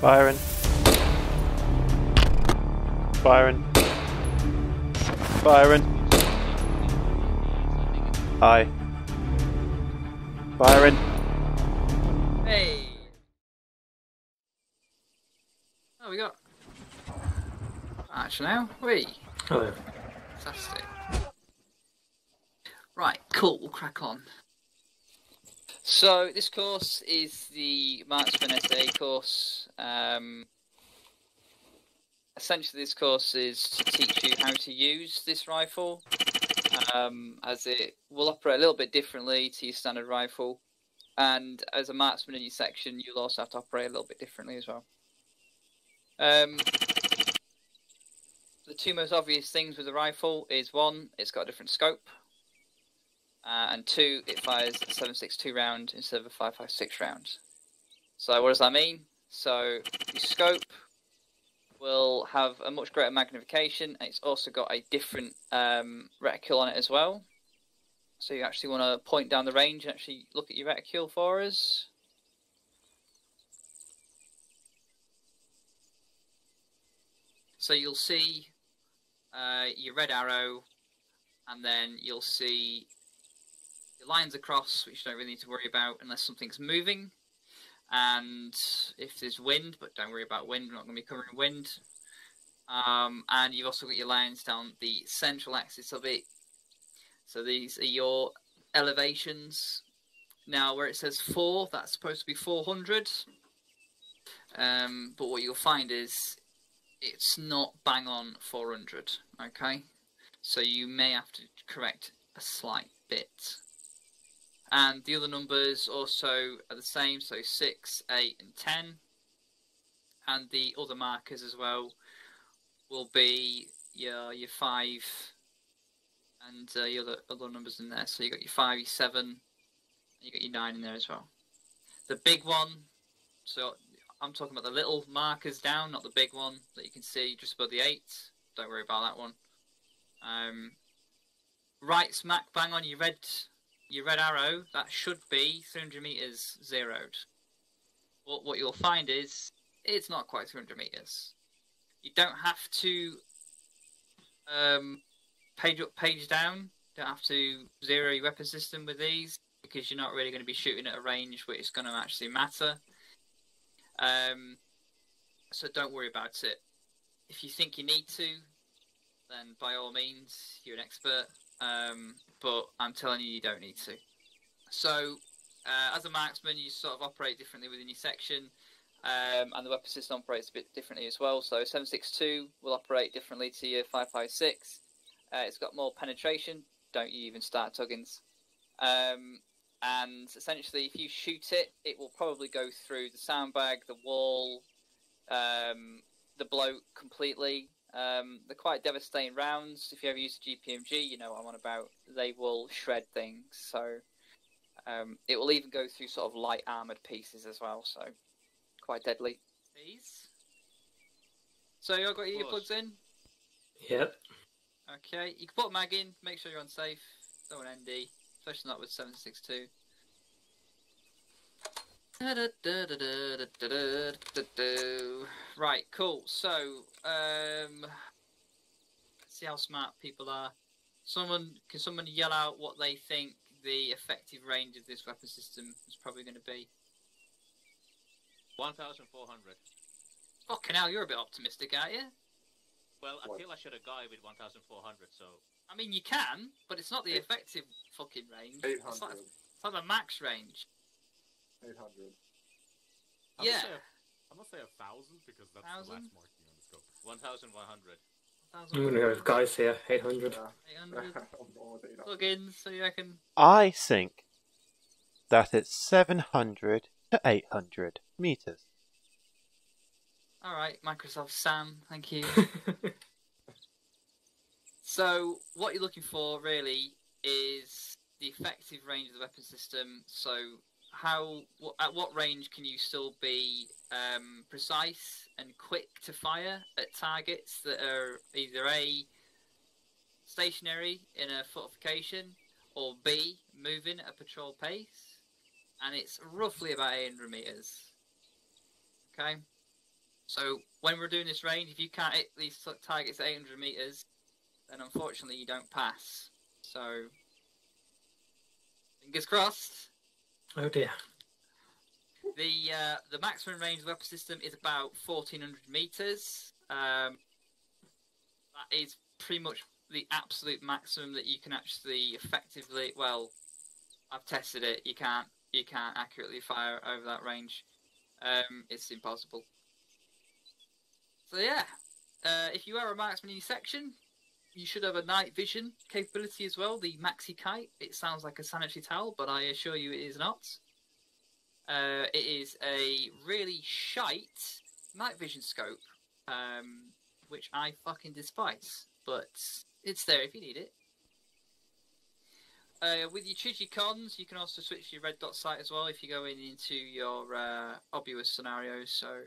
Byron. Byron. Byron. Hi. Byron. Hey. Oh, we got Arch now. Wee. Hello. Fantastic. Right, cool, we'll crack on. So, this course is the Marksman SA course. Essentially, this course is to teach you how to use this rifle, as it will operate a little bit differently to your standard rifle. And as a marksman in your section, you'll also have to operate a little bit differently as well. The two most obvious things with the rifle is, one, it's got a different scope. And two, it fires a 7.62 round instead of a 5.56 round. So what does that mean? So your scope will have a much greater magnification, and it's also got a different reticule on it as well. So you actually want to point down the range and actually look at your reticule for us. So you'll see your red arrow, and then you'll see your lines across, which you don't really need to worry about unless something's moving. And if there's wind, but don't worry about wind, we're not going to be covering wind. And you've also got your lines down the central axis of it. So these are your elevations. Now, where it says 4, that's supposed to be 400. But what you'll find is it's not bang on 400, okay? So you may have to correct a slight bit. And the other numbers also are the same, so 6, 8 and 10. And the other markers as well will be your 5 and your other numbers in there. So you've got your 5, your 7, and you've got your 9 in there as well. The big one, so I'm talking about the little markers down, not the big one that you can see just above the 8. Don't worry about that one. Right smack bang on your red arrow, that should be 300 meters zeroed. But what you'll find is it's not quite 300 meters. You don't have to page up, page down. You don't have to zero your weapon system with these because you're not really going to be shooting at a range where it's going to actually matter. So don't worry about it. If you think you need to, then by all means, you're an expert. But I'm telling you, you don't need to. So, as a marksman, you sort of operate differently within your section, and the weapon system operates a bit differently as well. So, 7.62 will operate differently to your 5.56. It's got more penetration. Don't you even start, Tuggins. And essentially, if you shoot it, it will probably go through the sandbag, the wall, the bloke completely. They're quite devastating rounds. If you ever use the GPMG, you know what I'm on about. They will shred things. So it will even go through sort of light armoured pieces as well. So quite deadly. These. So you all got your earplugs in? Yep. Okay. You can put a mag in. Make sure you're on safe. Don't want ND. Especially not with 7.62. Right, cool. So, let's see how smart people are. Can someone yell out what they think the effective range of this weapon system is probably going to be? 1,400. Fucking hell, you're a bit optimistic, aren't you? Well, I feel I should have got it with 1,400, so... I mean, you can, but it's not the effective fucking range. 800. It's like the max range. 800. Yeah. I'm gonna say 1,000 because that's the last marking on the scope. 1,100. I'm gonna go with guys here. 800. 800. Plug in so you reckon. I think that it's 700 to 800 meters. All right, Microsoft Sam, thank you. So what you're looking for really is the effective range of the weapon system. So at what range can you still be precise and quick to fire at targets that are either A, stationary in a fortification, or B, moving at a patrol pace, and it's roughly about 800 meters. Okay, So when we're doing this range, if you can't hit these targets at 800 meters, then unfortunately you don't pass. So fingers crossed. Oh dear. The maximum range of the weapon system is about 1400 meters. That is pretty much the absolute maximum that you can actually effectively. Well, I've tested it. You can't accurately fire over that range. It's impossible. So yeah, if you are a marksman in your section, you should have a night vision capability as well. The maxi kite. It sounds like a sanitary towel, but I assure you it is not. It is a really shite night vision scope, which I fucking despise, but it's there if you need it. With your Chigi cons, you can also switch your red dot sight as well if you go into your obvious scenarios, so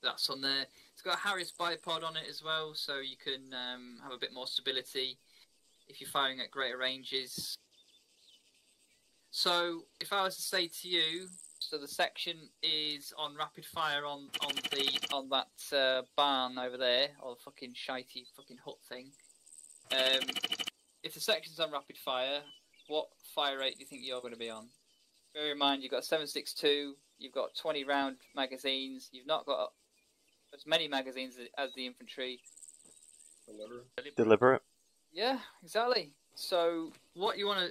that's on there. It's got a Harris bipod on it as well, so you can have a bit more stability if you're firing at greater ranges. So if I was to say to you, so the section is on rapid fire on that barn over there, or the fucking shitey fucking hut thing. If the section's on rapid fire, what fire rate do you think you're going to be on? Bear in mind, you've got 7.62, you've got 20 round magazines, you've not got as many magazines as the infantry. Deliberate. Yeah, exactly. So what you want to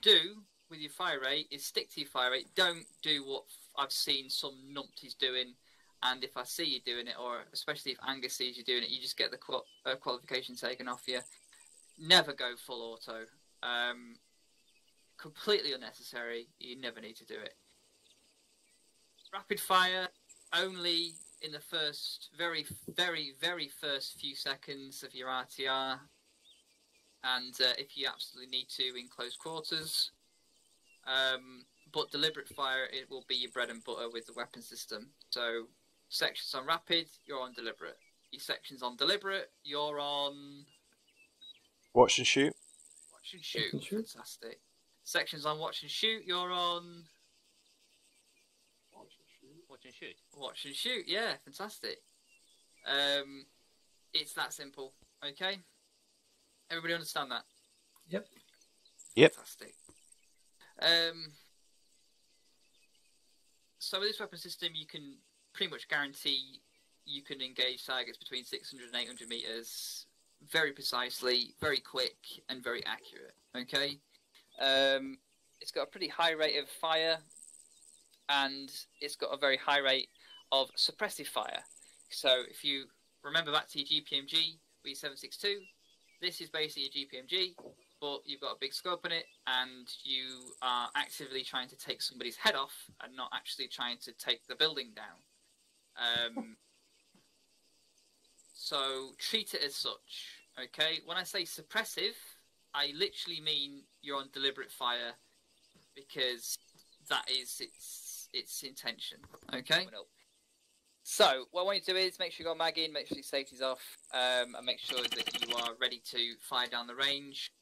do with your fire rate is stick to your fire rate. Don't do what I've seen some numpties doing, and if I see you doing it, or especially if Angus sees you doing it, you just get the qualification taken off you. Never go full auto. Completely unnecessary. You never need to do it. Rapid fire only in the first very, very, very first few seconds of your RTR, and if you absolutely need to in close quarters. But deliberate fire, it will be your bread and butter with the weapon system. So sections on rapid, you're on deliberate. Your sections on deliberate, you're on... watch and shoot. Watch and shoot. Watch and shoot. Fantastic. Sections on watch and shoot, you're on... watch and shoot. Watch and shoot. Watch and shoot, yeah, fantastic. It's that simple, okay? Everybody understand that? Yep. Yep. Fantastic. So with this weapon system, you can pretty much guarantee you can engage targets between 600 and 800 meters very precisely, very quick, and very accurate. Okay, it's got a pretty high rate of fire, and it's got a very high rate of suppressive fire. So if you remember back to your GPMG with 7.62, this is basically a GPMG. But you've got a big scope on it, and you are actively trying to take somebody's head off and not actually trying to take the building down. So treat it as such, okay? When I say suppressive, I literally mean you're on deliberate fire, because that is its intention, okay? So what I want you to do is make sure you've got mag in, make sure your safety's off, and make sure that you are ready to fire down the range.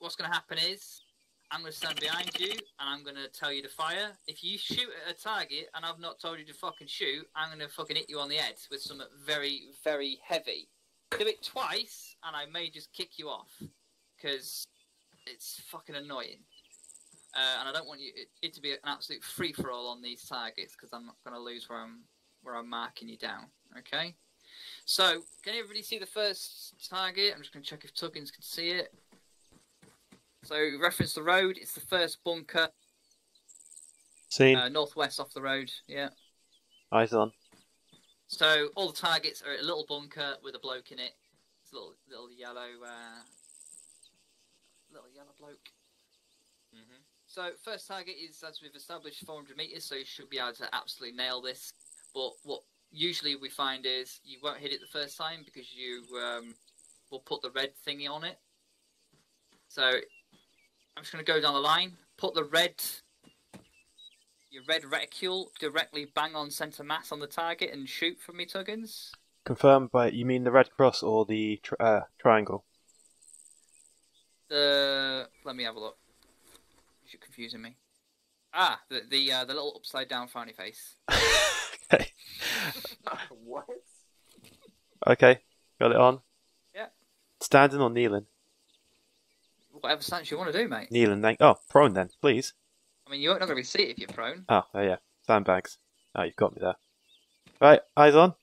What's going to happen is, I'm going to stand behind you, and I'm going to tell you to fire. If you shoot at a target, and I've not told you to fucking shoot, I'm going to fucking hit you on the head with something very, very heavy. Do it twice, and I may just kick you off, because it's fucking annoying. And I don't want it to be an absolute free-for-all on these targets, because I'm not going to lose where I'm marking you down, okay? So, can everybody see the first target? I'm just going to check if Tuggins can see it. So, reference the road, it's the first bunker. Seen. Northwest off the road, yeah. Eyes on. So, all the targets are at a little bunker with a bloke in it. It's a little yellow bloke. Mm-hmm. So, first target is, as we've established, 400 metres, so you should be able to absolutely nail this. But what usually we find is you won't hit it the first time because you will put the red thingy on it. So... I'm just going to go down the line, put the red, your red reticule directly bang on centre mass on the target and shoot from me, Tuggins. Confirmed by, you mean the red cross or the triangle? Let me have a look. You're confusing me. Ah, the little upside down frowny face. Okay. What? Okay, got it on. Yeah. Standing or kneeling? Whatever stance you want to do, mate. Kneeling, then. Oh, prone then, please. I mean, you're not going to be seated if you're prone. Oh, yeah. Sandbags. Oh, you've got me there. Right, eyes on.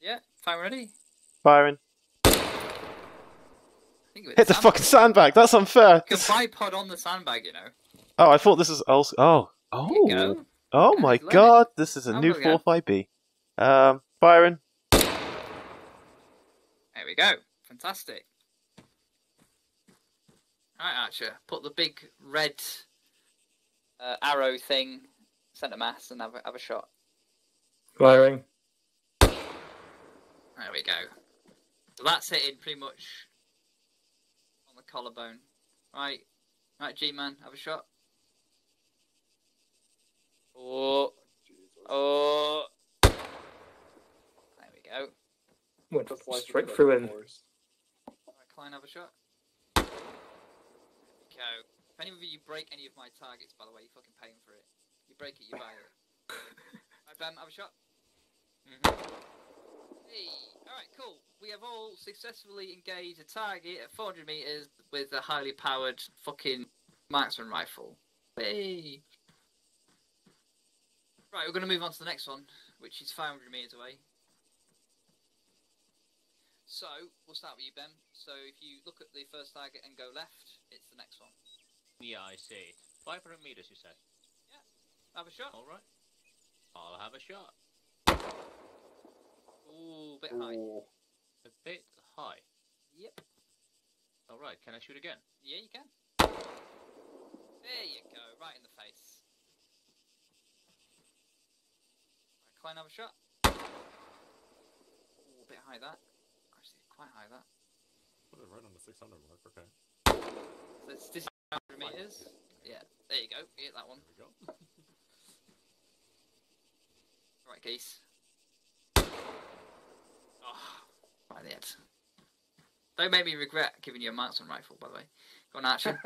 Yeah, fire ready. Firing. Hit the fucking sandbag, that's unfair. You can bipod on the sandbag, you know. Oh, I thought this was also... Oh. Oh. Go. Oh my god, this is a new 4.5B. Byron. There we go. Fantastic. Alright, Archer, put the big red arrow thing, centre mass, and have a shot. Firing. There we go. So that's hitting pretty much on the collarbone. Right. Right, G-Man, have a shot. Oh. There we go. Went straight through him. Klein, have a shot. There we go. If any of you break any of my targets, by the way, you're fucking paying for it. You break it, you buy it. Right, Bam, have a shot. Hey, alright, cool. We have all successfully engaged a target at 400 meters with a highly powered fucking marksman rifle. Hey. Right, we're going to move on to the next one, which is 500 metres away. So, we'll start with you, Ben. So, if you look at the first target and go left, it's the next one. Yeah, I see. 500 metres, you said? Yeah. Have a shot. All right. I'll have a shot. Ooh, a bit high. A bit high? Yep. All right, can I shoot again? Yeah, you can. There you go, right in the face. Klein, have a shot. Ooh, a bit high that. Actually, quite high that. Put it right on the 600 mark, okay. So this is 100 metres. Yeah, there you go. Hit that one. There we go. Alright, Geese. Oh, right in the head. Don't make me regret giving you a marksman rifle, by the way. Go on, Archer.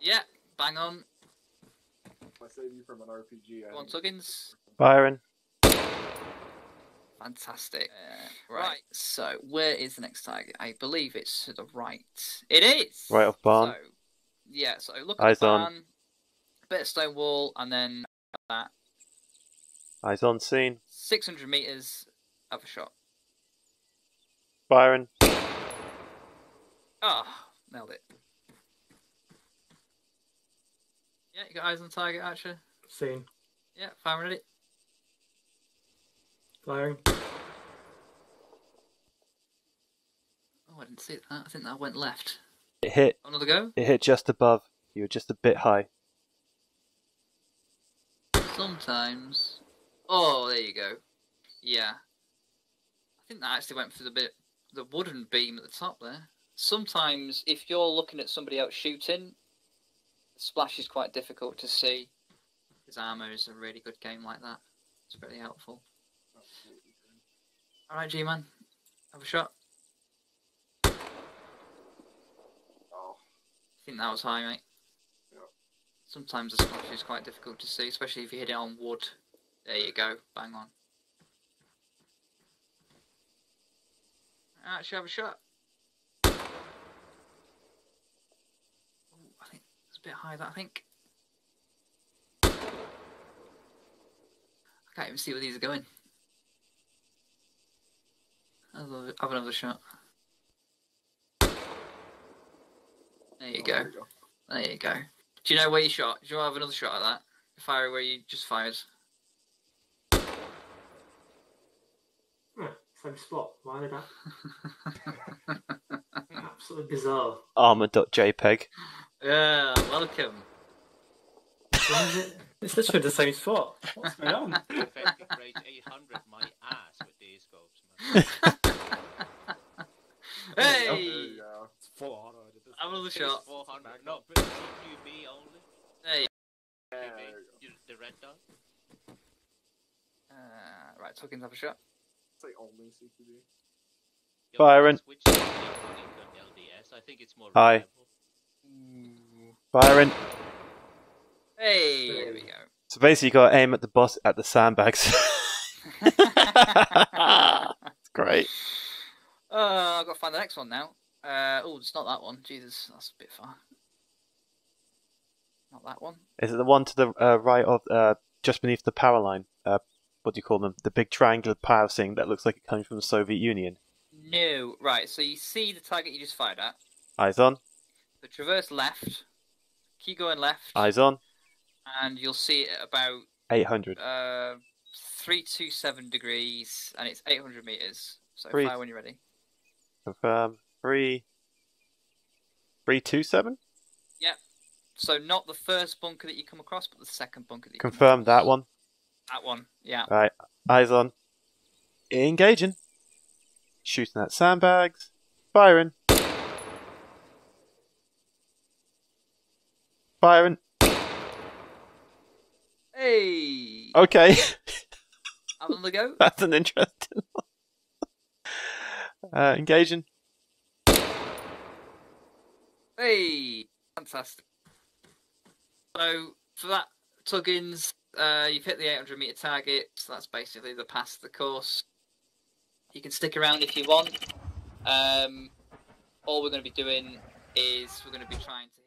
Yeah, bang on. I saved you from an RPG. Go on, Tuggins. Byron. Fantastic. Right, so where is the next target? I believe it's to the right. It is! Right off barn. So, yeah, so look at the barn. A bit of stone wall, and then that. Eyes on scene. 600 metres, have a shot. Byron. Oh, nailed it. Yeah, you got eyes on target, Archer. Seen. Yeah, firing at it. Firing. Oh, I didn't see that. I think that went left. It hit. Another go? It hit just above. You were just a bit high. Sometimes. Oh, there you go. Yeah. I think that actually went for the wooden beam at the top there. Sometimes, if you're looking at somebody else shooting... Splash is quite difficult to see. His armor is a really good game like that. It's pretty helpful. Alright, G-Man. Have a shot. Oh. I think that was high, mate. Yeah. Sometimes the splash is quite difficult to see, especially if you hit it on wood. There you go. Bang on. Actually, have a shot. Bit high that I think. I can't even see where these are going. I'll have another shot. There you go. There you go. Do you know where you shot? Do you want to have another shot at that? Fire where you just fired. Same spot. Why did that? Absolutely bizarre. Armor.jpg. Yeah, welcome. It's literally the same spot. What's going on? Effective rate 800, my ass with these scopes, man. Hey! It's full auto. I'm on the shot. 400, not QB only. Hey. The red dot. Right, Tuggins, have a shot. It's like only CQB. Byron. I think it's more. Hi. Byron. Hey, there we go. So basically, you got to aim at the boss at the sandbags. It's great. I've got to find the next one now. Oh, it's not that one. Jesus, that's a bit far. Not that one. Is it the one to the right of just beneath the power line? What do you call them? The big triangular power thing that looks like it comes from the Soviet Union. No, right. So you see the target you just fired at. Eyes on. So traverse left. Keep going left. Eyes on. And you'll see it at about 800. 327 degrees, and it's 800 meters. So fire when you're ready. Confirm. 327. Yep. So not the first bunker that you come across, but the second bunker. That you confirm that one. That one. Yeah. Right. Eyes on. Engaging. Shooting at sandbags. Firing. Firing. Hey. Okay. Have another go. That's an interesting one. Engaging. Hey. Fantastic. So for that Tuggins, you've hit the 800 meter target. So that's basically the pass of the course. You can stick around if you want. All we're going to be doing is we're going to be trying to.